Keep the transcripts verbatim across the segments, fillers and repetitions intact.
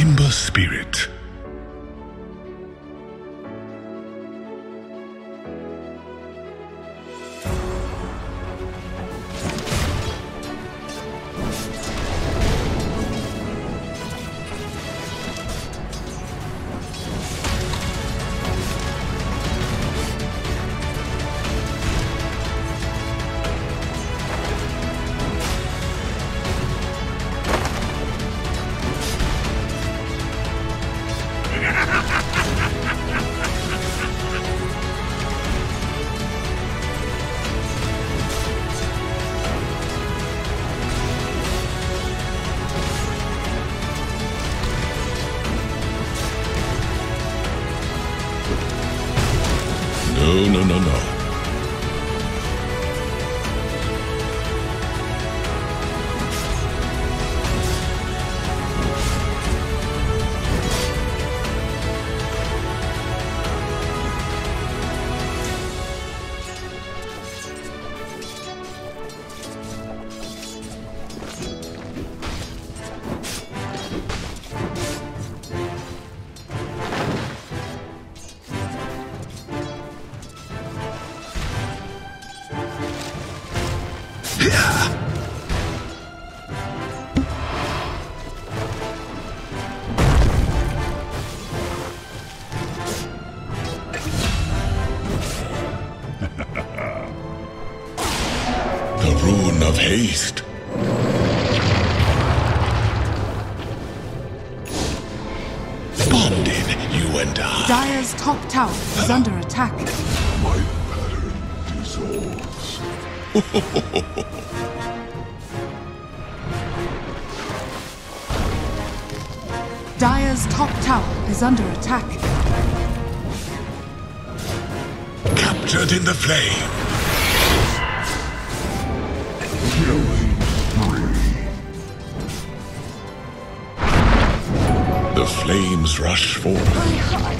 Ember Spirit. No, no, no. The rune of haste. Bonded, you and I. Dire's top tower is under attack. My pattern dissolves. Dire's top tower is under attack. Captured in the flame. Killing spree. The flames rush forth. My heart.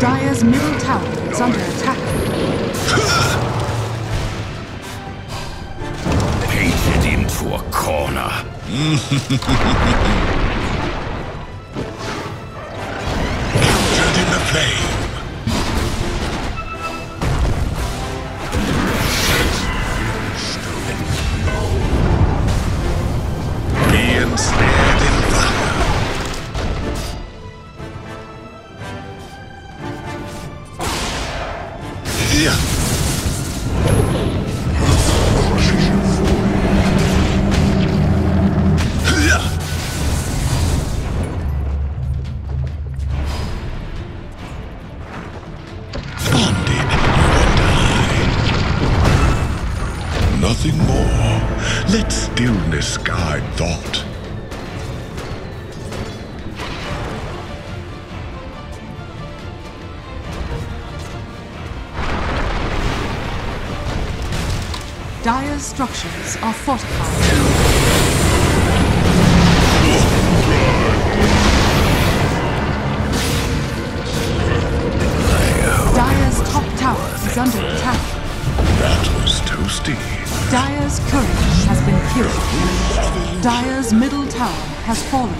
Dire's middle tower is under attack. Painted into a corner. Captured in the flame. Being snared in fire. Yeah. Nothing more. Let stillness guide thought. Dire's structures are fortified. Dire's top tower is under attack. That was toasty. Dire's courage has been killed. Dire's middle tower has fallen.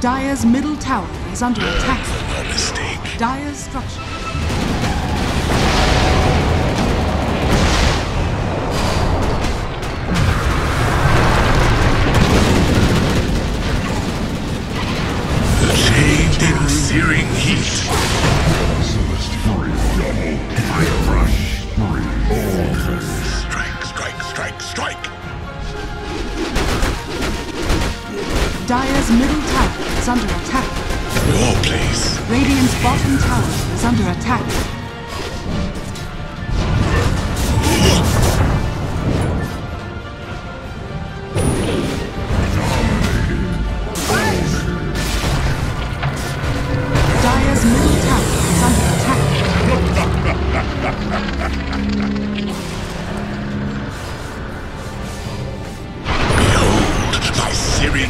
Dire's middle tower is under attack. A mistake. Dire's structure. The chained in searing heat. Dire's middle tower is under attack. Your place. Radiant's bottom tower is under attack. Dire's middle tower is under attack. Behold, my Syrian.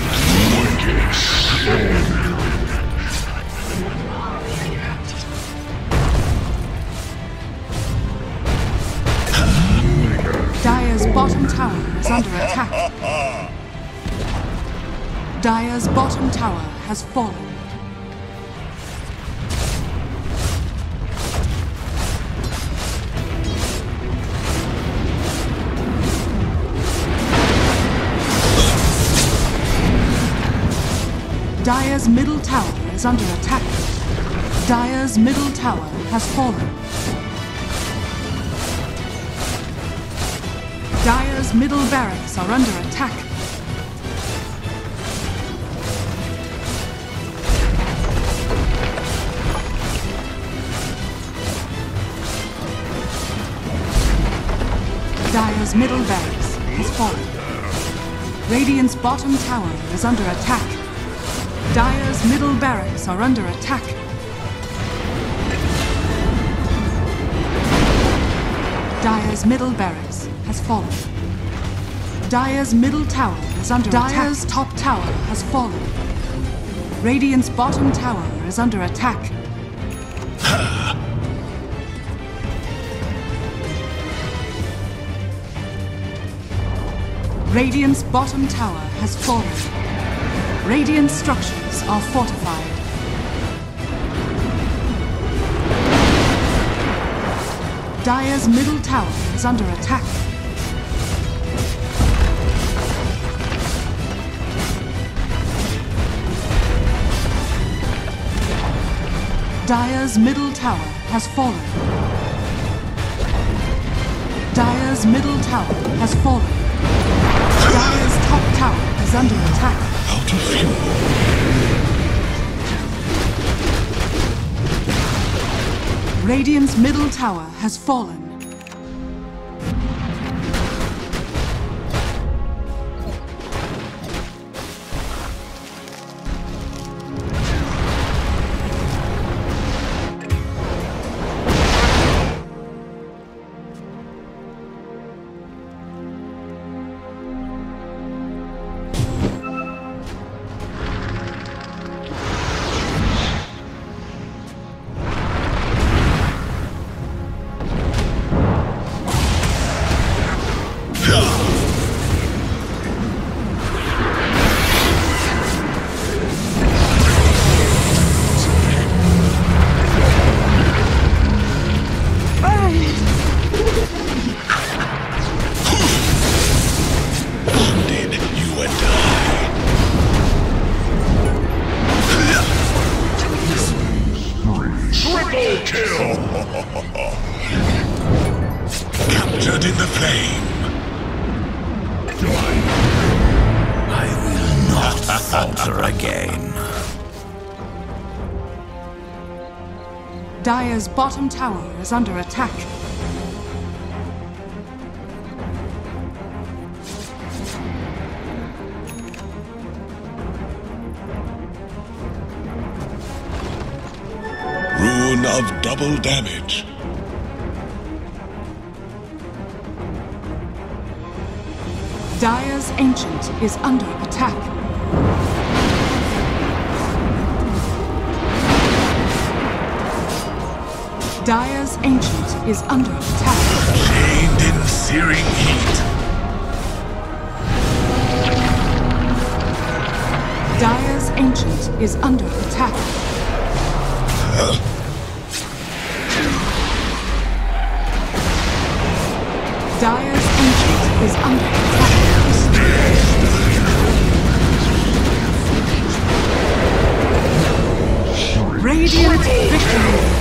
bottom tower is under attack. Dire's bottom tower has fallen. Dire's middle tower is under attack. Dire's middle tower has fallen. Dire's middle barracks are under attack. Dire's middle barracks has fallen. Radiant's bottom tower is under attack. Dire's middle barracks are under attack. Dire's middle barracks has fallen. Dire's middle tower is under attack. Dire's top tower has fallen. Radiant's bottom tower is under attack. Radiant's bottom tower has fallen. Radiant structures are fortified. Dire's middle tower is under attack. Dire's middle tower has fallen. Dire's middle tower has fallen. Dire's top tower is under attack. Out of fuel. Radiant's middle tower has fallen. Dire's bottom tower is under attack. Rune of double damage. Dire's Ancient is under attack. Dire's Ancient is under attack. Chained in searing heat. Dire's Ancient is under attack. Huh? Dire's Ancient is under attack. Radiant victory.